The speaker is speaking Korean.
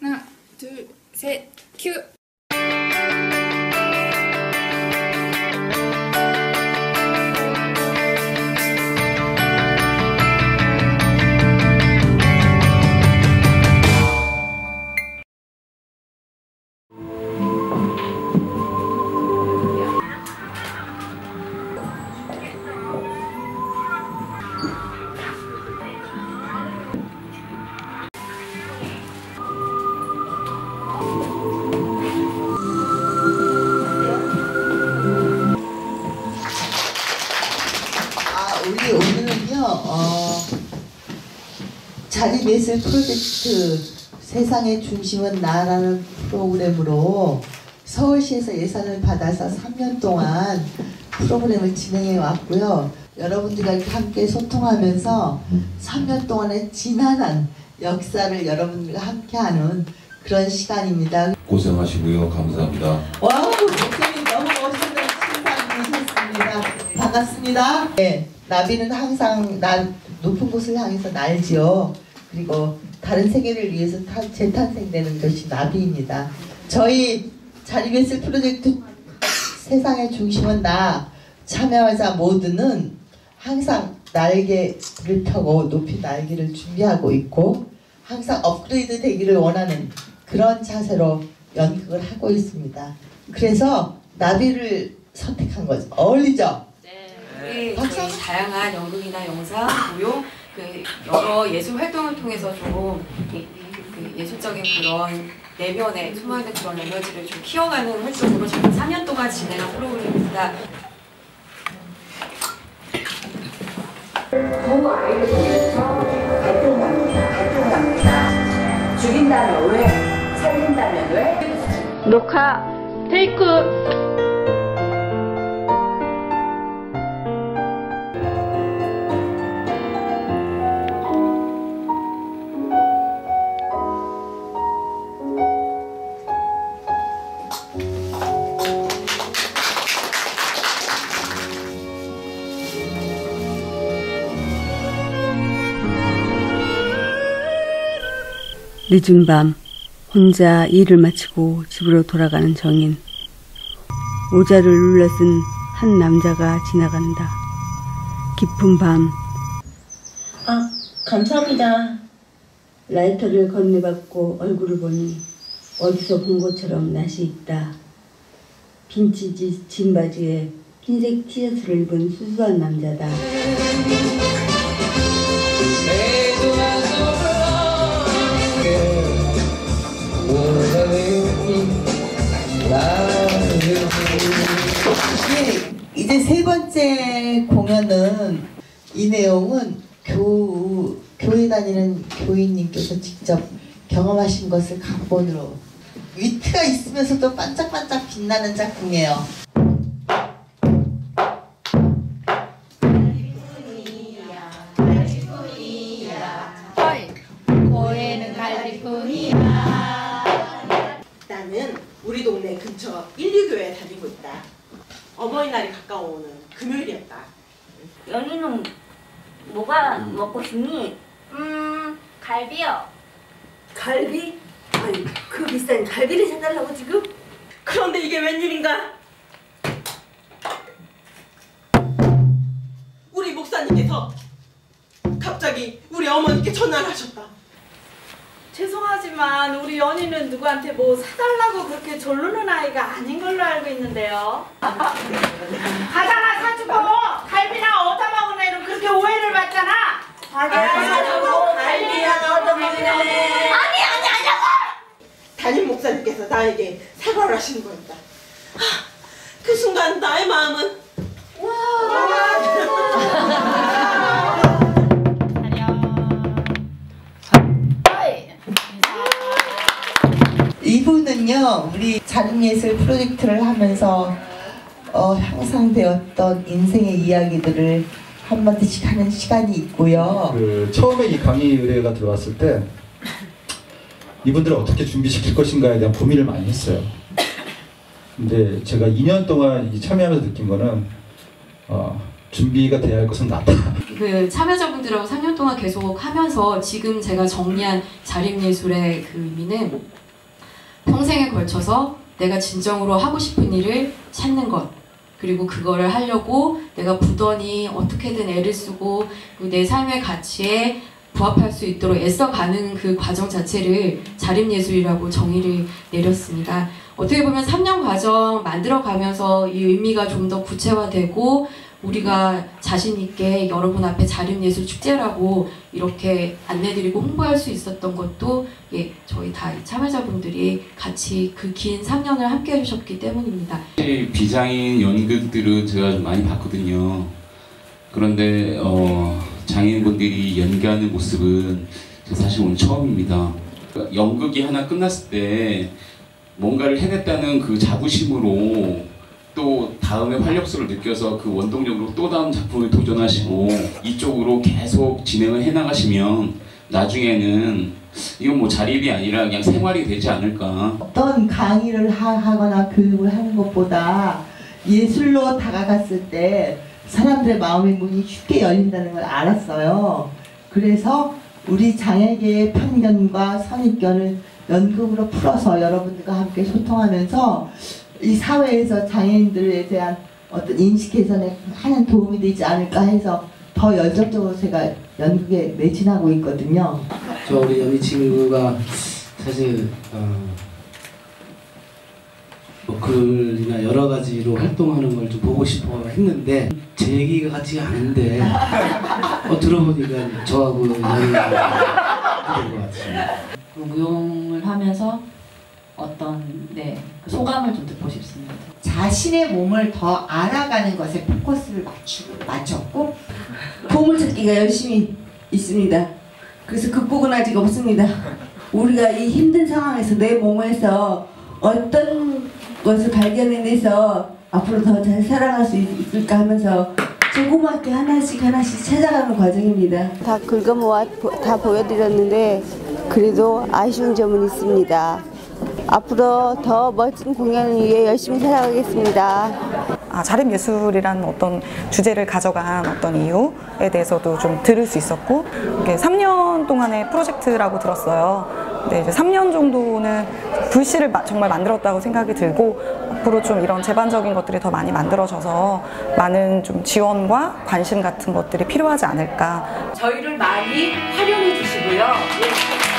하나, 둘, 셋, 큐! 자립예술 프로젝트 세상의 중심은 나라는 프로그램으로 서울시에서 예산을 받아서 3년 동안 프로그램을 진행해 왔고요. 여러분들과 함께 소통하면서 3년 동안의 지난한 역사를 여러분들과 함께하는 그런 시간입니다. 고생하시고요. 감사합니다. 와우, 목소리 너무 멋있는 칭찬이셨습니다. 반갑습니다. 네, 나비는 항상 높은 곳을 향해서 날지요. 그리고 다른 세계를 위해서 재탄생되는 것이 나비입니다. 저희 자립예술 프로젝트 세상의 중심은 나 참여하자 모두는 항상 날개를 펴고 높이 날개를 준비하고 있고 항상 업그레이드 되기를 원하는 그런 자세로 연극을 하고 있습니다. 그래서 나비를 선택한 거죠. 어울리죠? 네. 박수. 다양한 연극이나 영상, 무용 여러 예술 활동을 통해서 좀 예술적인 그런 내면의 소모된 그런 에너지를 좀 키워가는 활동으로 지금 3년 동안 진행한 프로그램입니다. 부모 아이를 통해서 갈등합니다. 죽인다면 왜? 살린다면 왜? 녹화 테이크! 늦은 밤 혼자 일을 마치고 집으로 돌아가는 정인. 모자를 눌러쓴 한 남자가 지나간다. 깊은 밤. 아, 감사합니다. 라이터를 건네받고 얼굴을 보니 어디서 본 것처럼 낯이 있다. 빈티지 진 바지에 흰색 티셔츠를 입은 수수한 남자다. 이제 세 번째 공연은 이 내용은 교회 다니는 교인님께서 직접 경험하신 것을 각본으로 위트가 있으면서도 반짝반짝 빛나는 작품이에요. 나는 우리 동네 근처 1·2교회에 다니고 있다. 어버이날이 가까워오는 금요일이었다. 연희는 뭐가 먹고 싶니? 갈비요. 갈비? 아니, 그 비싼 갈비를 사달라고 지금? 그런데 이게 웬일인가? 우리 목사님께서 갑자기 우리 어머니께 전화를 하셨다. 죄송하지만 우리 연희는 누구한테 뭐 사달라고 그렇게 졸르는 아이가 아닌 걸로 알고 있는데요. 가잖아 사주고 갈비나 얻어 먹은 애는 그렇게 오해를 받잖아. 사주고 갈비야 얻어 먹은 애. 아니라고! 담임 목사님께서 나에게 사과를 하신 거였다. 그 순간 나의 마음은 이분은요, 우리 자립예술 프로젝트를 하면서 향상되었던 인생의 이야기들을 한마디씩 하는 시간이 있고요. 처음에 이 강의 의뢰가 들어왔을 때 이분들을 어떻게 준비시킬 것인가에 대한 고민을 많이 했어요. 근데 제가 2년 동안 참여하면서 느낀 거는 준비가 돼야 할 것은 나다. 그 참여자분들하고 3년 동안 계속 하면서 지금 제가 정리한 자립예술의 그 의미는 평생에 걸쳐서 내가 진정으로 하고 싶은 일을 찾는 것, 그리고 그거를 하려고 내가 부단히 어떻게든 애를 쓰고 내 삶의 가치에 부합할 수 있도록 애써가는 그 과정 자체를 자립예술이라고 정의를 내렸습니다. 어떻게 보면 3년 과정 만들어가면서 이 의미가 좀 더 구체화되고 우리가 자신있게 여러분 앞에 자립예술 축제라고 이렇게 안내드리고 홍보할 수 있었던 것도 저희 다 참여자분들이 같이 그 긴 3년을 함께 해주셨기 때문입니다. 비장애인 연극들은 제가 좀 많이 봤거든요. 그런데 장애인분들이 연기하는 모습은 사실 오늘 처음입니다. 연극이 하나 끝났을 때 뭔가를 해냈다는 그 자부심으로 또 다음에 활력소를 느껴서 그 원동력으로 또 다음 작품에 도전하시고 이쪽으로 계속 진행을 해나가시면 나중에는 이건 뭐 자립이 아니라 그냥 생활이 되지 않을까. 어떤 강의를 하거나 교육을 하는 것보다 예술로 다가갔을 때 사람들의 마음의 문이 쉽게 열린다는 걸 알았어요. 그래서 우리 장애계의 편견과 선입견을 연극으로 풀어서 여러분들과 함께 소통하면서 이 사회에서 장애인들에 대한 어떤 인식 개선에 하는 도움이 되지 않을까 해서 더 열정적으로 제가 연극에 매진하고 있거든요. 저 우리 연희 친구가 사실 글이나 여러 가지로 활동하는 걸 좀 보고 싶어 했는데 제 얘기가 같지가 않은데 들어보니까 저하고 연희가 그런 것 같습니다. 무용을 하면서 어떤 그 소감을 좀 듣고 싶습니다. 자신의 몸을 더 알아가는 것에 포커스를 맞췄고 보물찾기가 열심히 있습니다. 그래서 극복은 아직 없습니다. 우리가 이 힘든 상황에서 내 몸에서 어떤 것을 발견해내서 앞으로 더 잘 살아갈 수 있을까 하면서 조그맣게 하나씩 찾아가는 과정입니다. 다 긁어모아 다 보여드렸는데 그래도 아쉬운 점은 있습니다. 앞으로 더 멋진 공연을 위해 열심히 살아가겠습니다. 자립예술이라는 어떤 주제를 가져간 어떤 이유에 대해서도 좀 들을 수 있었고 3년 동안의 프로젝트라고 들었어요. 근데 이제 3년 정도는 불씨를 정말 만들었다고 생각이 들고 앞으로 좀 이런 재반적인 것들이 더 많이 만들어져서 많은 좀 지원과 관심 같은 것들이 필요하지 않을까. 저희를 많이 활용해 주시고요.